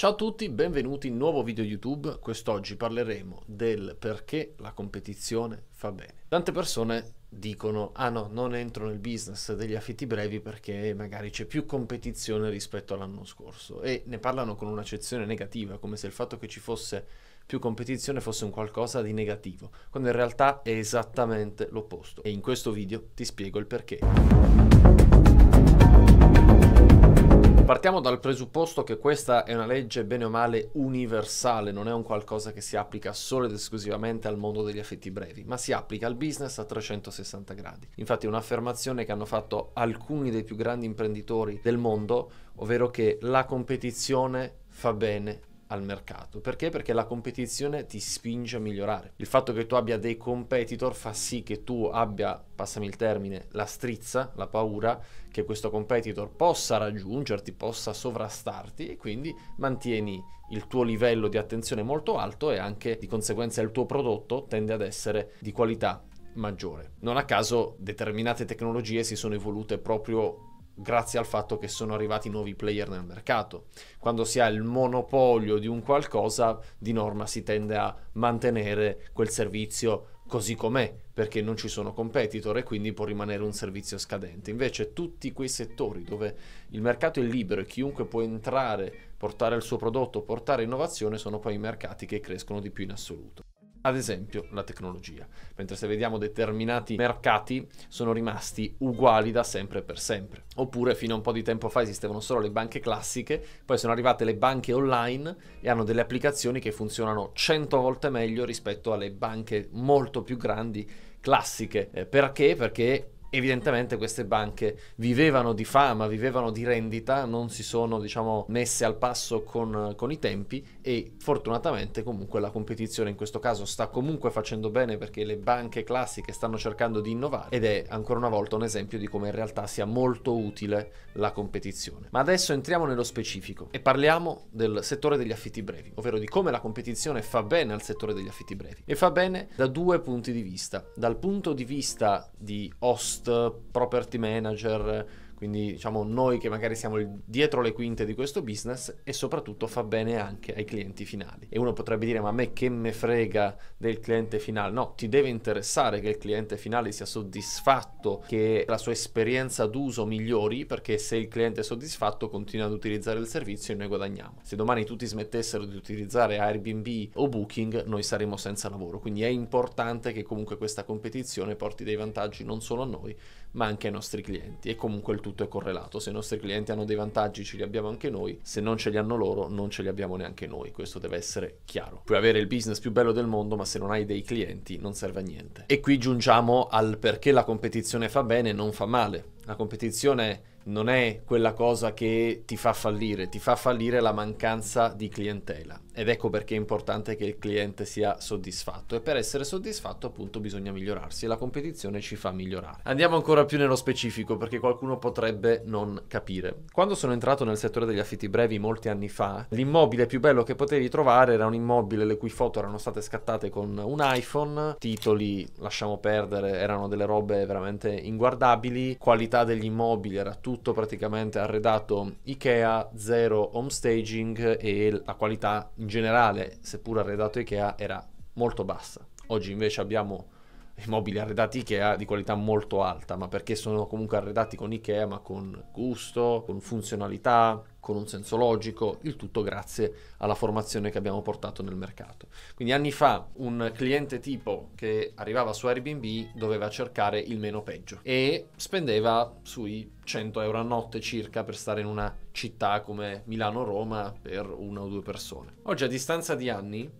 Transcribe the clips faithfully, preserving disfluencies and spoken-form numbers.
Ciao a tutti, benvenuti in un nuovo video YouTube. Quest'oggi parleremo del perché la competizione fa bene. Tante persone dicono: ah no, non entro nel business degli affitti brevi perché magari c'è più competizione rispetto all'anno scorso, e ne parlano con un'accezione negativa, come se il fatto che ci fosse più competizione fosse un qualcosa di negativo, quando in realtà è esattamente l'opposto, e in questo video ti spiego il perché. Partiamo dal presupposto che questa è una legge bene o male universale, non è un qualcosa che si applica solo ed esclusivamente al mondo degli affitti brevi, ma si applica al business a trecentosessanta gradi. Infatti è un'affermazione che hanno fatto alcuni dei più grandi imprenditori del mondo, ovvero che la competizione fa bene al mercato. Perché? Perché la competizione ti spinge a migliorare. Il fatto che tu abbia dei competitor fa sì che tu abbia, passami il termine, la strizza, la paura che questo competitor possa raggiungerti, possa sovrastarti, e quindi mantieni il tuo livello di attenzione molto alto, e anche di conseguenza il tuo prodotto tende ad essere di qualità maggiore. Non a caso determinate tecnologie si sono evolute proprio grazie al fatto che sono arrivati nuovi player nel mercato. Quando si ha il monopolio di un qualcosa, di norma si tende a mantenere quel servizio così com'è, perché non ci sono competitor e quindi può rimanere un servizio scadente. Invece tutti quei settori dove il mercato è libero e chiunque può entrare, portare il suo prodotto, portare innovazione, sono poi i mercati che crescono di più in assoluto. Ad esempio la tecnologia, mentre se vediamo determinati mercati sono rimasti uguali da sempre e per sempre. Oppure fino a un po' di tempo fa esistevano solo le banche classiche, poi sono arrivate le banche online e hanno delle applicazioni che funzionano cento volte meglio rispetto alle banche molto più grandi classiche. Perché? Perché evidentemente queste banche vivevano di fama, vivevano di rendita, non si sono, diciamo, messe al passo con, con i tempi, e fortunatamente comunque la competizione in questo caso sta comunque facendo bene, perché le banche classiche stanno cercando di innovare, ed è ancora una volta un esempio di come in realtà sia molto utile la competizione. Ma adesso entriamo nello specifico e parliamo del settore degli affitti brevi, ovvero di come la competizione fa bene al settore degli affitti brevi, e fa bene da due punti di vista: dal punto di vista di host, property manager, quindi diciamo noi che magari siamo dietro le quinte di questo business, e soprattutto fa bene anche ai clienti finali. E uno potrebbe dire: ma a me che me frega del cliente finale? No, ti deve interessare che il cliente finale sia soddisfatto, che la sua esperienza d'uso migliori, perché se il cliente è soddisfatto continua ad utilizzare il servizio e noi guadagniamo. Se domani tutti smettessero di utilizzare Airbnb o Booking, noi saremmo senza lavoro. Quindi è importante che comunque questa competizione porti dei vantaggi non solo a noi ma anche ai nostri clienti, e comunque il tuo è correlato. Se i nostri clienti hanno dei vantaggi ce li abbiamo anche noi, se non ce li hanno loro non ce li abbiamo neanche noi. Questo deve essere chiaro. Puoi avere il business più bello del mondo, ma se non hai dei clienti non serve a niente. E qui giungiamo al perché la competizione fa bene e non fa male. La competizione non è quella cosa che ti fa fallire, ti fa fallire la mancanza di clientela, ed ecco perché è importante che il cliente sia soddisfatto, e per essere soddisfatto appunto bisogna migliorarsi, e la competizione ci fa migliorare. Andiamo ancora più nello specifico, perché qualcuno potrebbe non capire. Quando sono entrato nel settore degli affitti brevi molti anni fa, l'immobile più bello che potevi trovare era un immobile le cui foto erano state scattate con un iPhone, titoli lasciamo perdere, erano delle robe veramente inguardabili, qualità degli immobili era tutto tutto praticamente arredato IKEA, zero home staging, e la qualità in generale, seppur arredato IKEA, era molto bassa. Oggi invece abbiamo immobili arredati IKEA di qualità molto alta, ma perché sono comunque arredati con IKEA, ma con gusto, con funzionalità, con un senso logico, il tutto grazie alla formazione che abbiamo portato nel mercato. Quindi anni fa un cliente tipo che arrivava su Airbnb doveva cercare il meno peggio e spendeva sui cento euro a notte circa per stare in una città come Milano o Roma per una o due persone. Oggi, a distanza di anni,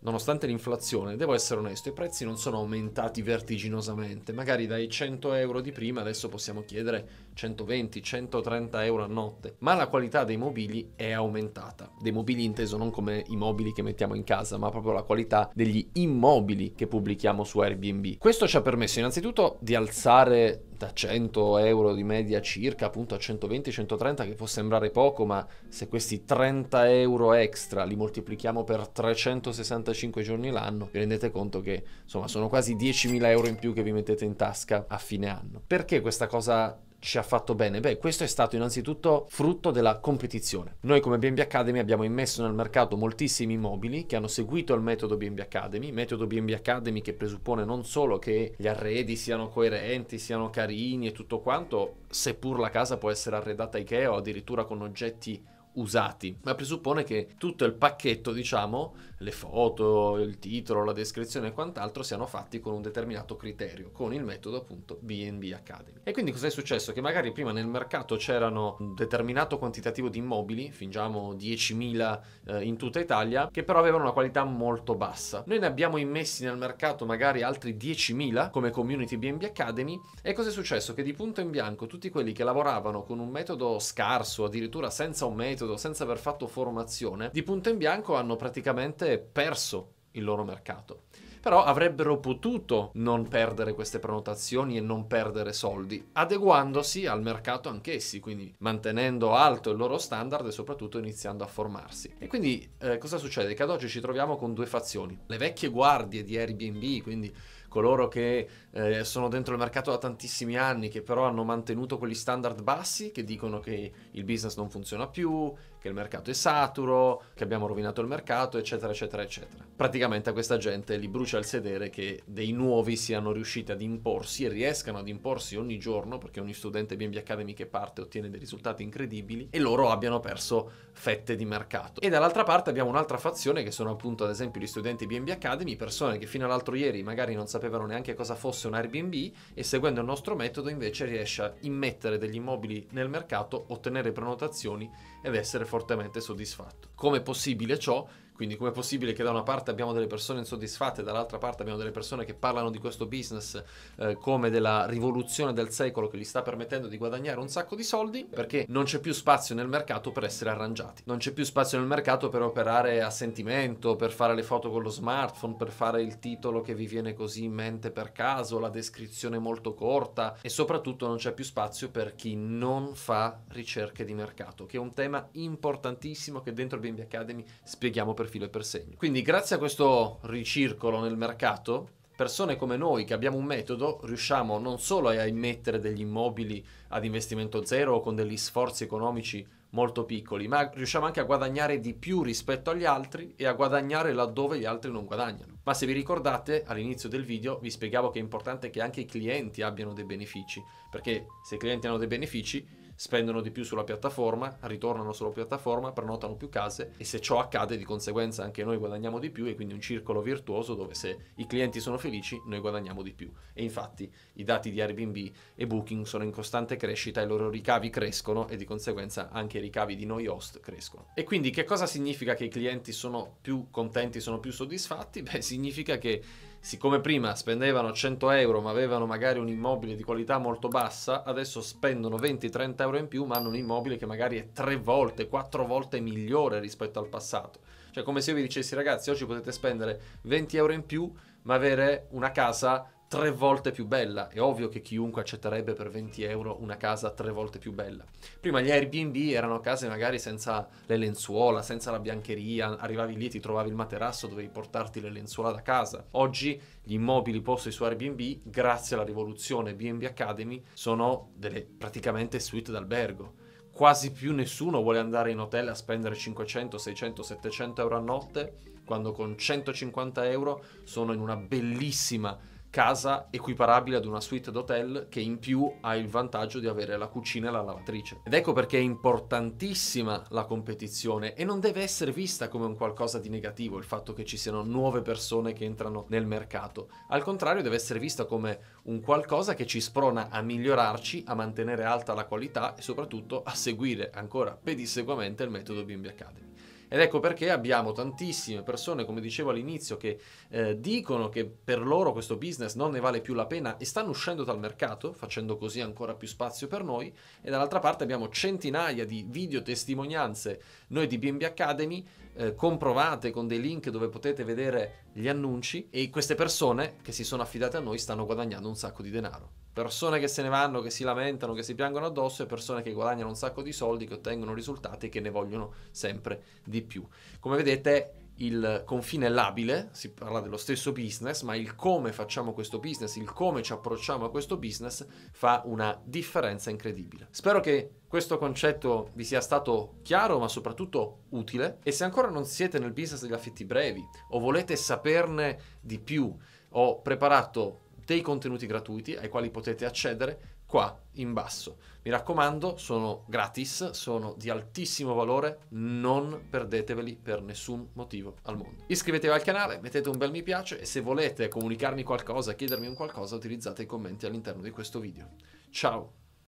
nonostante l'inflazione, devo essere onesto, i prezzi non sono aumentati vertiginosamente. Magari dai cento euro di prima adesso possiamo chiedere centoventi centotrenta euro a notte, ma la qualità dei mobili è aumentata. Dei mobili inteso non come i mobili che mettiamo in casa, ma proprio la qualità degli immobili che pubblichiamo su Airbnb. Questo ci ha permesso innanzitutto di alzare da cento euro di media circa appunto a centoventi centotrenta, che può sembrare poco, ma se questi trenta euro extra li moltiplichiamo per trecentosessantacinque giorni l'anno, vi rendete conto che insomma sono quasi diecimila euro in più che vi mettete in tasca a fine anno. Perché questa cosa ci ha fatto bene? Beh, questo è stato innanzitutto frutto della competizione. Noi come BnB Academy abbiamo immesso nel mercato moltissimi immobili che hanno seguito il metodo BnB Academy, metodo BnB Academy che presuppone non solo che gli arredi siano coerenti, siano carini e tutto quanto, seppur la casa può essere arredata a IKEA o addirittura con oggetti usati, ma presuppone che tutto il pacchetto, diciamo, le foto, il titolo, la descrizione e quant'altro siano fatti con un determinato criterio, con il metodo appunto BnB Academy. E quindi cos'è successo? Che magari prima nel mercato c'erano un determinato quantitativo di immobili, fingiamo diecimila eh, in tutta Italia, che però avevano una qualità molto bassa. Noi ne abbiamo immessi nel mercato magari altri diecimila come community BnB Academy, e cos'è successo? Che di punto in bianco tutti quelli che lavoravano con un metodo scarso, addirittura senza un metodo, senza aver fatto formazione, di punto in bianco hanno praticamente perso il loro mercato. Però avrebbero potuto non perdere queste prenotazioni e non perdere soldi, adeguandosi al mercato anch'essi, quindi mantenendo alto il loro standard e soprattutto iniziando a formarsi. E quindi eh, cosa succede? Che ad oggi ci troviamo con due fazioni: le vecchie guardie di Airbnb, quindi coloro che eh, sono dentro il mercato da tantissimi anni, che però hanno mantenuto quegli standard bassi, che dicono che il business non funziona più, che il mercato è saturo, che abbiamo rovinato il mercato, eccetera eccetera eccetera. Praticamente a questa gente li brucia il sedere che dei nuovi siano riusciti ad imporsi e riescano ad imporsi ogni giorno, perché ogni studente BnB Academy che parte ottiene dei risultati incredibili, e loro abbiano perso fette di mercato. E dall'altra parte abbiamo un'altra fazione, che sono appunto ad esempio gli studenti BnB Academy, persone che fino all'altro ieri magari non sapevano neanche cosa fosse un Airbnb, e seguendo il nostro metodo invece riesce a immettere degli immobili nel mercato, ottenere prenotazioni ed essere fortemente soddisfatto. Com'è possibile ciò? Quindi com'è possibile che da una parte abbiamo delle persone insoddisfatte e dall'altra parte abbiamo delle persone che parlano di questo business eh, come della rivoluzione del secolo che gli sta permettendo di guadagnare un sacco di soldi? Perché non c'è più spazio nel mercato per essere arrangiati, non c'è più spazio nel mercato per operare a sentimento, per fare le foto con lo smartphone, per fare il titolo che vi viene così in mente per caso, la descrizione molto corta, e soprattutto non c'è più spazio per chi non fa ricerche di mercato, che è un tema importantissimo che dentro BnB Academy spieghiamo per filo e per segno. Quindi grazie a questo ricircolo nel mercato, persone come noi che abbiamo un metodo riusciamo non solo a immettere degli immobili ad investimento zero o con degli sforzi economici molto piccoli, ma riusciamo anche a guadagnare di più rispetto agli altri e a guadagnare laddove gli altri non guadagnano. Ma se vi ricordate, all'inizio del video vi spiegavo che è importante che anche i clienti abbiano dei benefici, perché se i clienti hanno dei benefici spendono di più sulla piattaforma, ritornano sulla piattaforma, prenotano più case, e se ciò accade di conseguenza anche noi guadagniamo di più, e quindi un circolo virtuoso dove se i clienti sono felici noi guadagniamo di più. E infatti i dati di Airbnb e Booking sono in costante crescita, i loro ricavi crescono e di conseguenza anche i ricavi di noi host crescono. E quindi che cosa significa che i clienti sono più contenti, sono più soddisfatti? Beh, significa che siccome prima spendevano cento euro ma avevano magari un immobile di qualità molto bassa, adesso spendono venti trenta euro in più ma hanno un immobile che magari è tre volte, quattro volte migliore rispetto al passato. Cioè come se io vi dicessi: ragazzi, oggi potete spendere venti euro in più ma avere una casa tre volte più bella. È ovvio che chiunque accetterebbe per venti euro una casa tre volte più bella. Prima gli Airbnb erano case magari senza le lenzuola, senza la biancheria, arrivavi lì, ti trovavi il materasso, dovevi portarti le lenzuola da casa. Oggi gli immobili posti su Airbnb, grazie alla rivoluzione BnB Academy, sono delle praticamente suite d'albergo. Quasi più nessuno vuole andare in hotel a spendere cinquecento, seicento, settecento euro a notte, quando con centocinquanta euro sono in una bellissima casa equiparabile ad una suite d'hotel, che in più ha il vantaggio di avere la cucina e la lavatrice. Ed ecco perché è importantissima la competizione, e non deve essere vista come un qualcosa di negativo il fatto che ci siano nuove persone che entrano nel mercato. Al contrario, deve essere vista come un qualcosa che ci sprona a migliorarci, a mantenere alta la qualità e soprattutto a seguire ancora pedissequamente il metodo BnB Academy. Ed ecco perché abbiamo tantissime persone, come dicevo all'inizio, che eh, dicono che per loro questo business non ne vale più la pena e stanno uscendo dal mercato, facendo così ancora più spazio per noi, e dall'altra parte abbiamo centinaia di video testimonianze, noi di BnB Academy, eh, comprovate con dei link dove potete vedere gli annunci, e queste persone che si sono affidate a noi stanno guadagnando un sacco di denaro. Persone che se ne vanno, che si lamentano, che si piangono addosso, e persone che guadagnano un sacco di soldi, che ottengono risultati e che ne vogliono sempre di più. Come vedete il confine labile, si parla dello stesso business, ma il come facciamo questo business, il come ci approcciamo a questo business fa una differenza incredibile. Spero che questo concetto vi sia stato chiaro, ma soprattutto utile, e se ancora non siete nel business degli affitti brevi o volete saperne di più, ho preparato dei contenuti gratuiti ai quali potete accedere qua in basso. Mi raccomando, sono gratis, sono di altissimo valore, non perdeteveli per nessun motivo al mondo. Iscrivetevi al canale, mettete un bel mi piace e se volete comunicarmi qualcosa, chiedermi un qualcosa, utilizzate i commenti all'interno di questo video. Ciao!